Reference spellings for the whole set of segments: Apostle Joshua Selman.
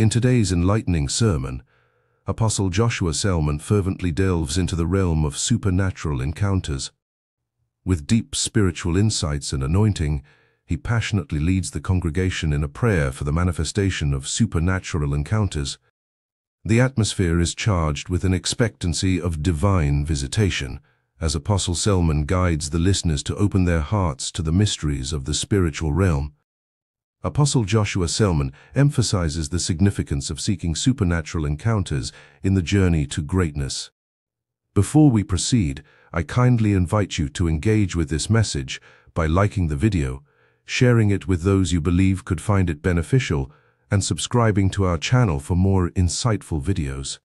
In today's enlightening sermon, Apostle Joshua Selman fervently delves into the realm of supernatural encounters. With deep spiritual insights and anointing, he passionately leads the congregation in a prayer for the manifestation of supernatural encounters. The atmosphere is charged with an expectancy of divine visitation, as Apostle Selman guides the listeners to open their hearts to the mysteries of the spiritual realm. Apostle Joshua Selman emphasizes the significance of seeking supernatural encounters in the journey to greatness. Before we proceed, I kindly invite you to engage with this message by liking the video, sharing it with those you believe could find it beneficial, and subscribing to our channel for more insightful videos.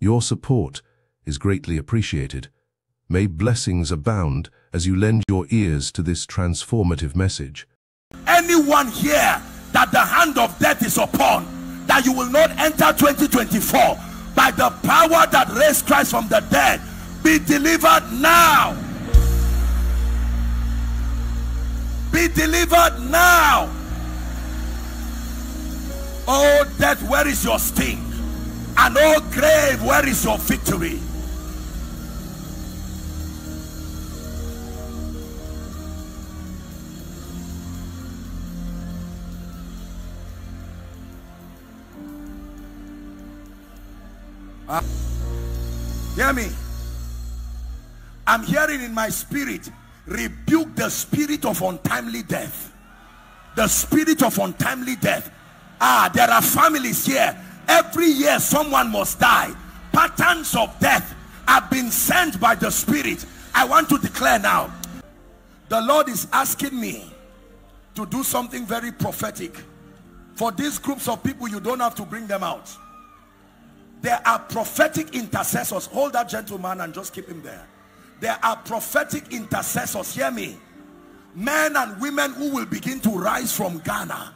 Your support is greatly appreciated. May blessings abound as you lend your ears to this transformative message. Anyone here that the hand of death is upon, that you will not enter 2024 by the power that raised Christ from the dead, be delivered now. Be delivered now. Oh death, where is your sting? And oh grave, where is your victory? Hear me. I'm hearing in my spirit, rebuke the spirit of untimely death. The spirit of untimely death. There are families here. Every year someone must die. Patterns of death have been sent by the spirit. I want to declare now. The Lord is asking me to do something very prophetic. For these groups of people, you don't have to bring them out. There are prophetic intercessors. Hold that gentleman and just keep him there. There are prophetic intercessors. Hear me. Men and women who will begin to rise from Ghana.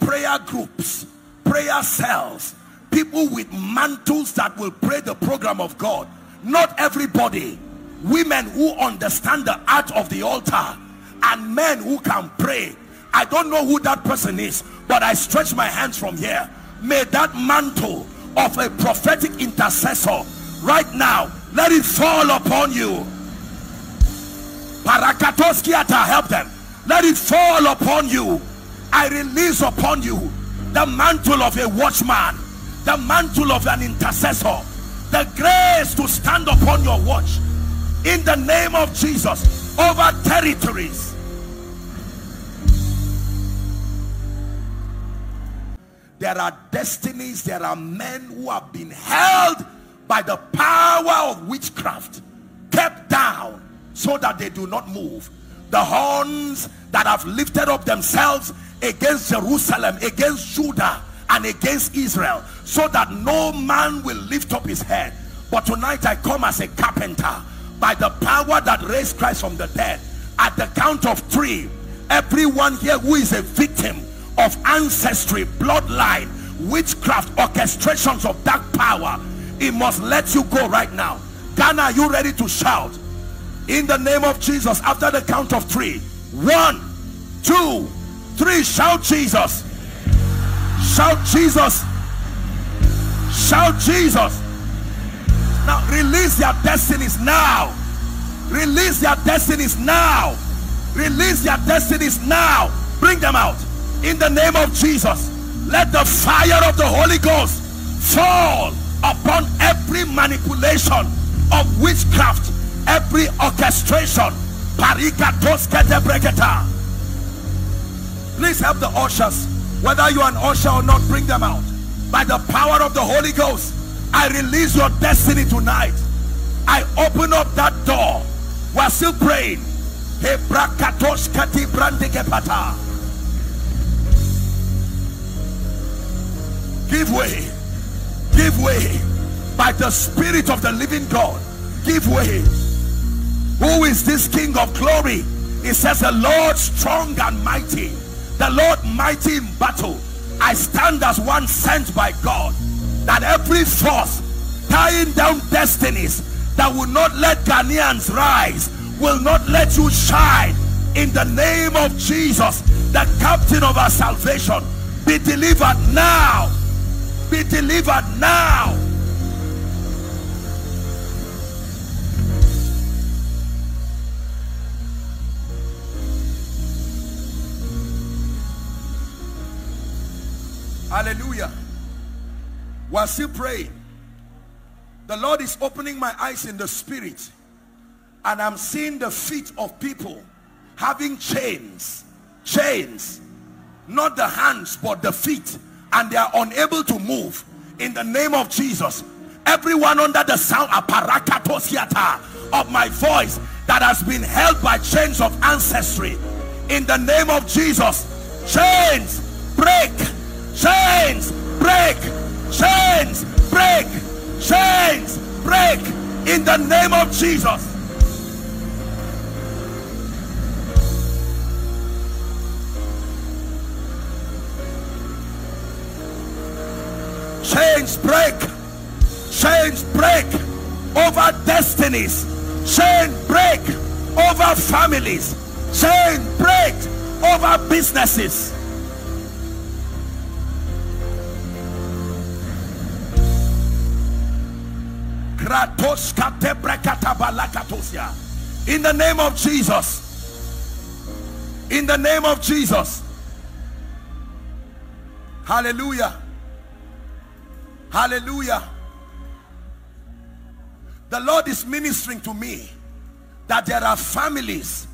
Prayer groups, prayer cells, people with mantles that will pray the program of God. Not everybody. Women who understand the art of the altar, and men who can pray. I don't know who that person is, but I stretch my hands from here. May that mantle of a prophetic intercessor right now, let it fall upon you. Parakatoskiata, help them. Let it fall upon you. I release upon you the mantle of a watchman, the mantle of an intercessor, the grace to stand upon your watch in the name of Jesus over territories. There are destinies, there are men who have been held by the power of witchcraft, kept down so that they do not move. The horns that have lifted up themselves against Jerusalem, against Judah, and against Israel, so that no man will lift up his head. But tonight I come as a carpenter by the power that raised Christ from the dead. At the count of three, everyone here who is a victim of ancestry, bloodline, witchcraft, orchestrations of dark power, it must let you go right now. Ghana, are you ready to shout? In the name of Jesus, after the count of three. 1, 2, 3, shout Jesus. Shout Jesus. Shout Jesus. Now release their destinies now. Release their destinies now. Release their destinies now. Bring them out. In the name of Jesus, let the fire of the Holy Ghost fall upon every manipulation of witchcraft, every orchestration. Please help the ushers. Whether you are an usher or not, bring them out. By the power of the Holy Ghost, I release your destiny tonight. I open up that door. We are still praying. Give way. Give way. By the Spirit of the living God, give way. Who is this King of glory? It says the Lord strong and mighty, the Lord mighty in battle. I stand as one sent by God, that every force tying down destinies that will not let Ghanaians rise, will not let you shine. In the name of Jesus, the captain of our salvation, be delivered now. be delivered now. Hallelujah. While still praying, the Lord is opening my eyes in the spirit, and I'm seeing the feet of people having chains, not the hands but the feet, and they are unable to move. In the name of Jesus, everyone under the sound of my voice that has been held by chains of ancestry, in the name of Jesus, chains break, chains break, chains break, chains break, in the name of Jesus. Chains break, chains break over destinies, chain break over families, chain break over businesses. In the name of Jesus, in the name of Jesus. Hallelujah. Hallelujah. The Lord is ministering to me that there are families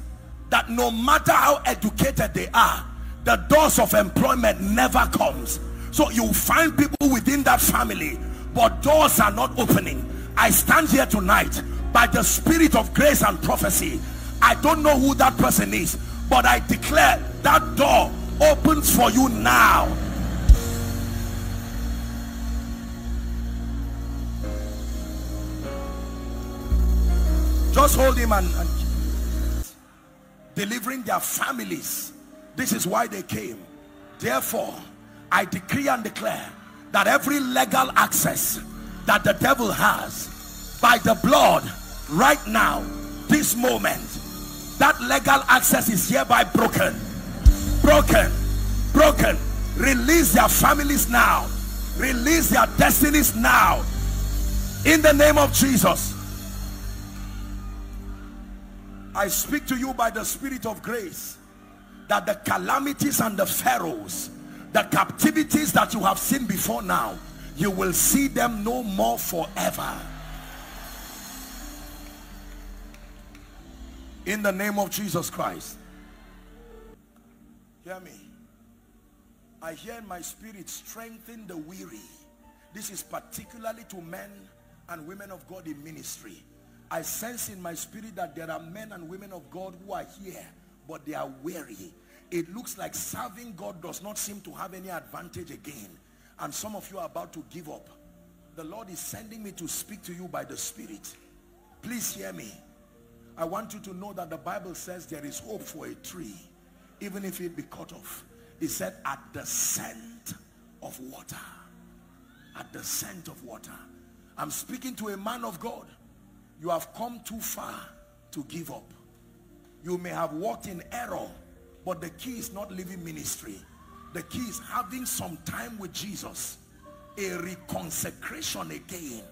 that no matter how educated they are, the doors of employment never comes. So you find people within that family, but doors are not opening. I stand here tonight by the spirit of grace and prophecy. I don't know who that person is, but I declare that door opens for you now. Just hold him and delivering their families. This is why they came. Therefore, I decree and declare that every legal access that the devil has, by the blood, right now, this moment, that legal access is hereby broken. Broken. Broken. Release their families now. Release their destinies now. In the name of Jesus. I speak to you by the spirit of grace that the calamities and the pharaohs, the captivities that you have seen before now, you will see them no more forever. In the name of Jesus Christ. Hear me. I hear in my spirit, strengthen the weary. This is particularly to men and women of God in ministry. I sense in my spirit that there are men and women of God who are here, but they are weary. It looks like serving God does not seem to have any advantage again. And some of you are about to give up. The Lord is sending me to speak to you by the Spirit. Please hear me. I want you to know that the Bible says there is hope for a tree, even if it be cut off. It said at the scent of water. At the scent of water. I'm speaking to a man of God. You have come too far to give up. You may have walked in error, but the key is not leaving ministry. The key is having some time with Jesus, a reconsecration again,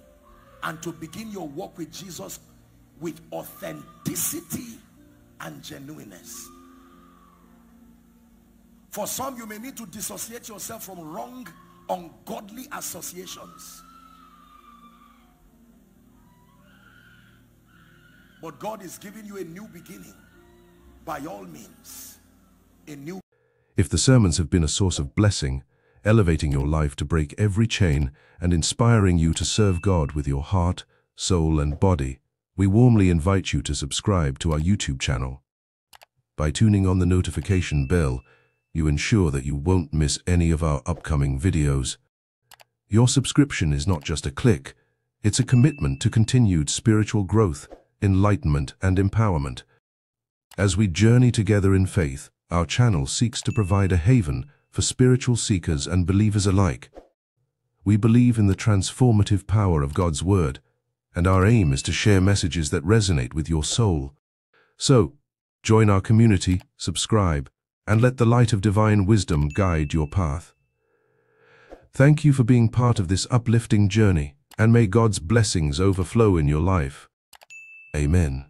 and to begin your walk with Jesus with authenticity and genuineness. For some, you may need to dissociate yourself from wrong, ungodly associations. But God is giving you a new beginning. By all means, a new. If the sermons have been a source of blessing, elevating your life to break every chain and inspiring you to serve God with your heart, soul, and body, we warmly invite you to subscribe to our YouTube channel. By tuning on the notification bell, you ensure that you won't miss any of our upcoming videos. Your subscription is not just a click, it's a commitment to continued spiritual growth, enlightenment, and empowerment. As we journey together in faith, our channel seeks to provide a haven for spiritual seekers and believers alike. We believe in the transformative power of God's Word, and our aim is to share messages that resonate with your soul. So, join our community, subscribe, and let the light of divine wisdom guide your path. Thank you for being part of this uplifting journey, and may God's blessings overflow in your life. Amen.